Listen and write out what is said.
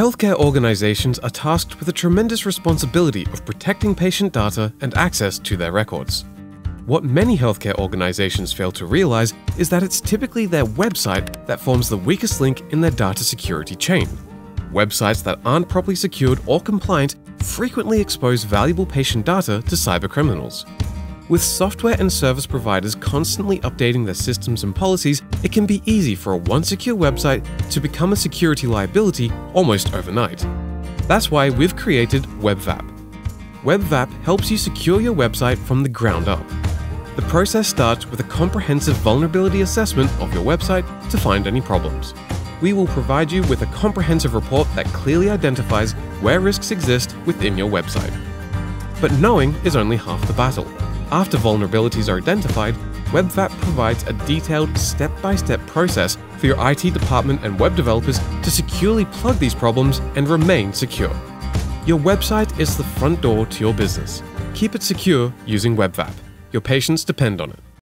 Healthcare organizations are tasked with the tremendous responsibility of protecting patient data and access to their records. What many healthcare organizations fail to realize is that it's typically their website that forms the weakest link in their data security chain. Websites that aren't properly secured or compliant frequently expose valuable patient data to cybercriminals. With software and service providers constantly updating their systems and policies, it can be easy for a once secure website to become a security liability almost overnight. That's why we've created WebVAP. WebVAP helps you secure your website from the ground up. The process starts with a comprehensive vulnerability assessment of your website to find any problems. We will provide you with a comprehensive report that clearly identifies where risks exist within your website. But knowing is only half the battle. After vulnerabilities are identified, WebVAP provides a detailed step-by-step process for your IT department and web developers to securely plug these problems and remain secure. Your website is the front door to your business. Keep it secure using WebVAP. Your patients depend on it.